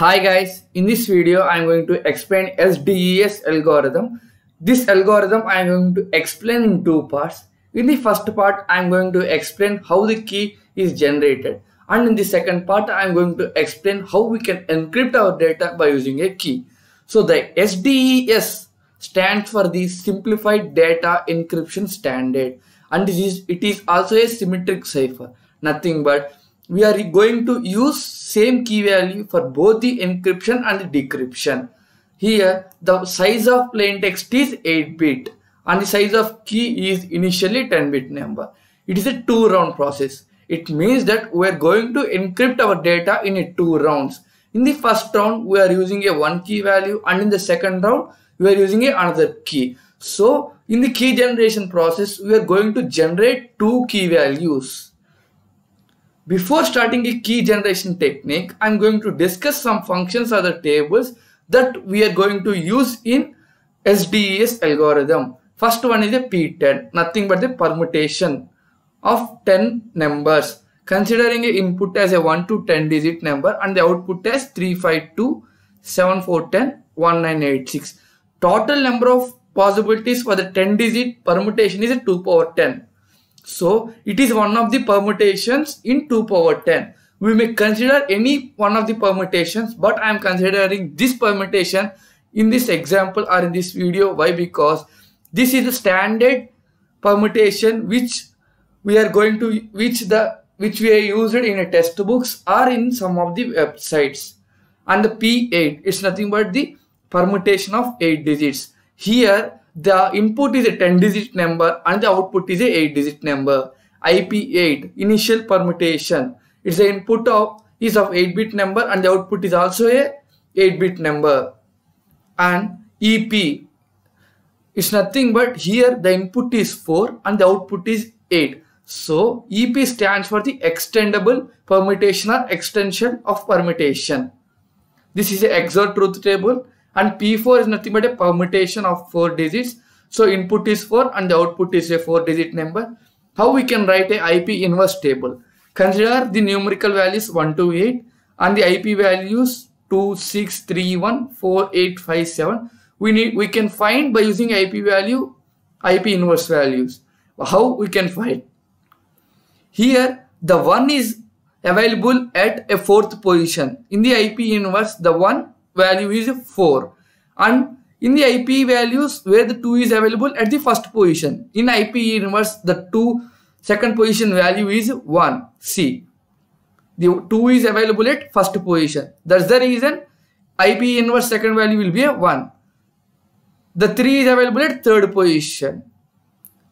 Hi guys, in this video I am going to explain S-DES algorithm. This algorithm I am going to explain in two parts. In the first part I am going to explain how the key is generated, and in the second part I am going to explain how we can encrypt our data by using a key. So the S-DES stands for the Simplified Data Encryption Standard, and it is also a symmetric cipher. Nothing but we are going to use same key value for both the encryption and the decryption. Here the size of plaintext is 8-bit and the size of key is initially 10-bit number. It is a 2-round process. It means that we are going to encrypt our data in a 2 rounds. In the first round we are using a 1 key value, and in the second round we are using another key. So in the key generation process we are going to generate 2 key values. Before starting the key generation technique, I am going to discuss some functions or the tables that we are going to use in S-DES algorithm. First one is a P10, nothing but the permutation of 10 numbers. Considering the input as a 1 to 10 digit number and the output as 352, 7410, 1986. Total number of possibilities for the 10-digit permutation is a 2 power 10, so it is one of the permutations in 2 power 10. We may consider any one of the permutations, but I am considering this permutation in this example or in this video. Why? Because this is the standard permutation which we are used in a test books or in some of the websites. And the P8 is nothing but the permutation of 8 digits. Here the input is a 10-digit number and the output is a 8-digit number. IP8 initial permutation, it's the input is of 8-bit number and the output is also a 8-bit number. And EP, it's nothing but here the input is 4 and the output is 8. So EP stands for the extendable permutation or extension of permutation. This is a XOR truth table. And P4 is nothing but a permutation of 4 digits. So input is 4 and the output is a 4-digit number. How we can write a IP inverse table? Consider the numerical values 1 to 8 and the IP values 2, 6, 3, 1, 4, 8, 5, 7. We can find by using IP inverse values. How we can find? Here the 1 is available at a 4th position. In the IP inverse, the 1 value is 4, and in the IP values where the 2 is available at the first position, in IP inverse the 2 second position value is 1. See, the 2 is available at first position, that's the reason IP inverse second value will be a 1. The 3 is available at third position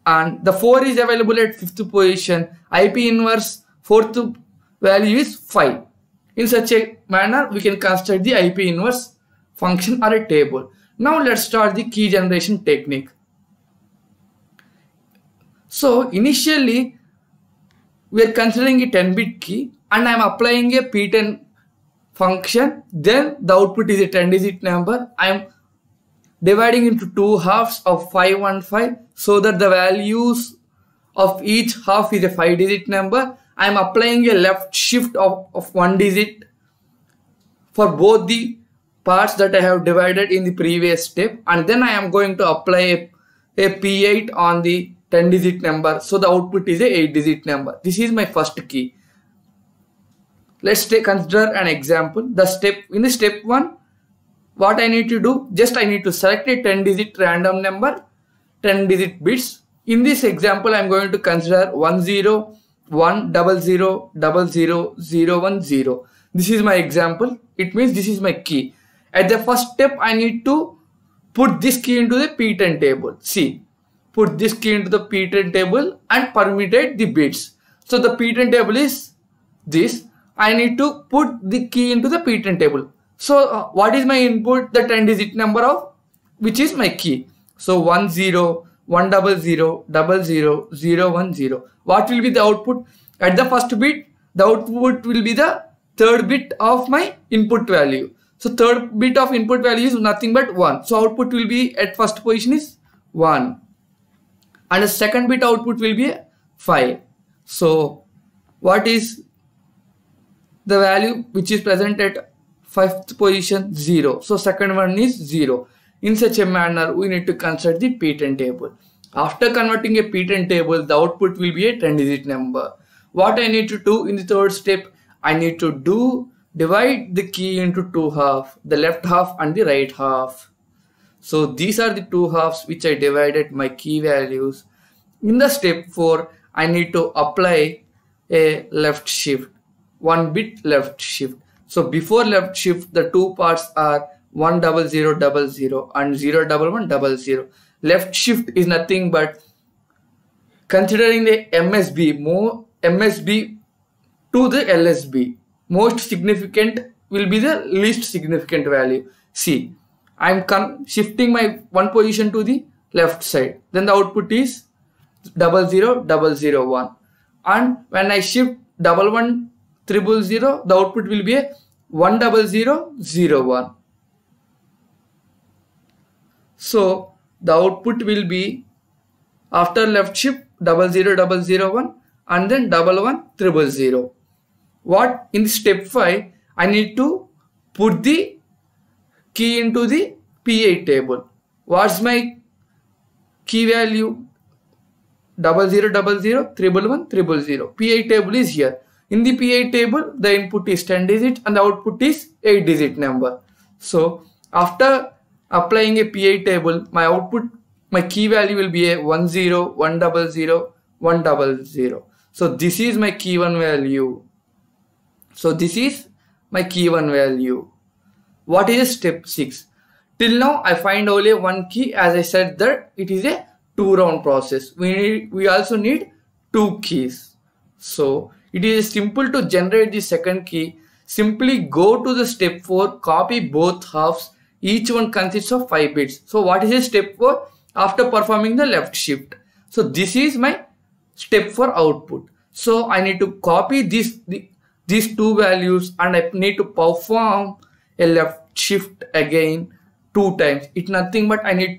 and the 4 is available at fifth position. IP inverse fourth value is 5. In such a manner, we can construct the IP inverse function or a table. Now let's start the key generation technique. So initially, we are considering a 10-bit key and I am applying a P10 function. Then the output is a 10-digit number. I am dividing into 2 halves of 5 and 5, so that the values of each half is a 5-digit number. I am applying a left shift of 1 digit for both the parts that I have divided in the previous step, and then I am going to apply a P8 on the 10-digit number, so the output is a 8-digit number. This is my first key. Let's consider an example. In step 1, what I need to do, just I need to select a 10-digit random number, 10-digit bits. In this example I am going to consider 10 100 00 010. This is my example. It means this is my key. At the first step I need to put this key into the P10 table. See, put this key into the P10 table and permutate the bits. So the P10 table is this. I need to put the key into the P10 table. So what is my input? The 10-digit number of which is my key. So 10 100 00 010. What will be the output? At the first bit, the output will be the 3rd bit of my input value. So 3rd bit of input value is nothing but 1. So output will be at first position is 1. And the 2nd bit output will be 5. So what is the value which is present at fifth position 0. So second one is 0. In such a manner, we need to construct the P10 table. After converting a P10 table, the output will be a 10-digit number. What I need to do in the third step, I need to divide the key into two halves, the left half and the right half. So these are the two halves which I divided my key values. In the step 4, I need to apply a left shift, 1 bit left shift. So before left shift, the two parts are 10000 and 01100. Left shift is nothing but considering the MSB, more MSB to the LSB, most significant will be the least significant value. See, I am shifting my one position to the left side, then the output is 00001, and when I shift 11000, the output will be a 10001. So the output will be, after left shift, 00001 and then 11000. What in step 5, I need to put the key into the PA table. What's my key value? 00001 10000. PA table is here. In the PA table, the input is 10 digit and the output is 8-digit number. So after applying a PA table, my output, my key value will be a 10100 100. So this is my key 1 value. What is step 6? Till now I find only one key. As I said that it is a 2-round process. We also need 2 keys. So it is simple to generate the second key. Simply go to the step 4, copy both halves. Each one consists of 5 bits. So what is a step 4? After performing the left shift. So this is my step 4 output. So I need to copy these two values and I need to perform a left shift again 2 times. It's nothing but I need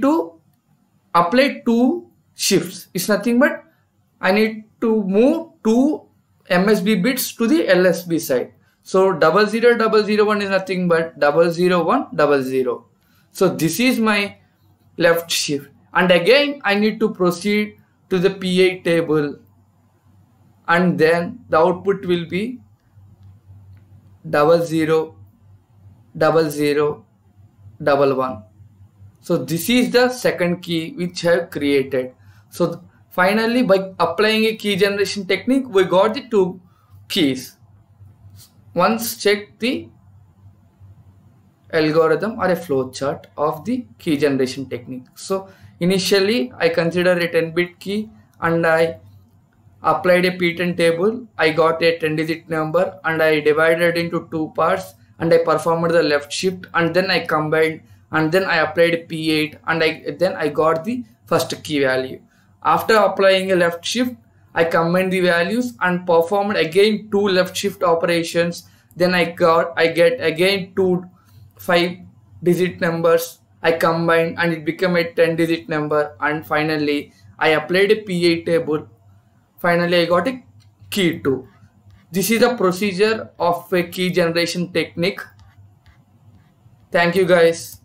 to apply 2 shifts. It's nothing but I need to move 2 MSB bits to the LSB side. So 00001 is nothing but 00100. So this is my left shift, and again I need to proceed to the PA table, and then the output will be 00011. So this is the second key which I have created. So finally, by applying a key generation technique, we got the 2 keys. Once check the algorithm or a flow chart of the key generation technique. So initially I consider a 10-bit key and I applied a P10 table. I got a 10-digit number and I divided into 2 parts and I performed the left shift, and then I combined, and then I applied P8 and then I got the first key value. After applying a left shift, I combined the values and performed again 2 left shift operations. Then I get again 2 5-digit numbers. I combined and it became a 10-digit number, and finally I applied a PA table. Finally I got a key 2. This is the procedure of a key generation technique. Thank you guys.